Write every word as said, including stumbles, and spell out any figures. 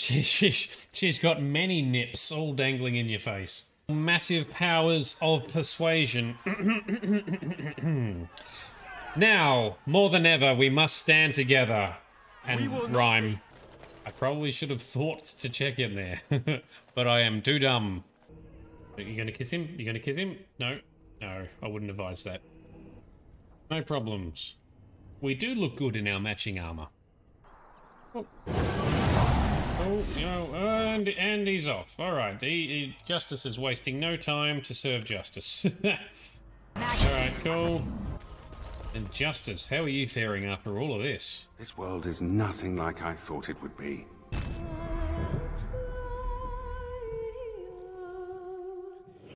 She, she, she's got many nips all dangling in your face. Massive powers of persuasion. Now, more than ever, we must stand together and rhyme. I probably should have thought to check in there, but I am too dumb. Are you going to kiss him? Are you going to kiss him? No, no, I wouldn't advise that. No problems. We do look good in our matching armor. Oh, oh you know, and, and he's off. All right, he, he, Justice is wasting no time to serve justice. All right, cool. And Justice, how are you faring after all of this? This world is nothing like I thought it would be.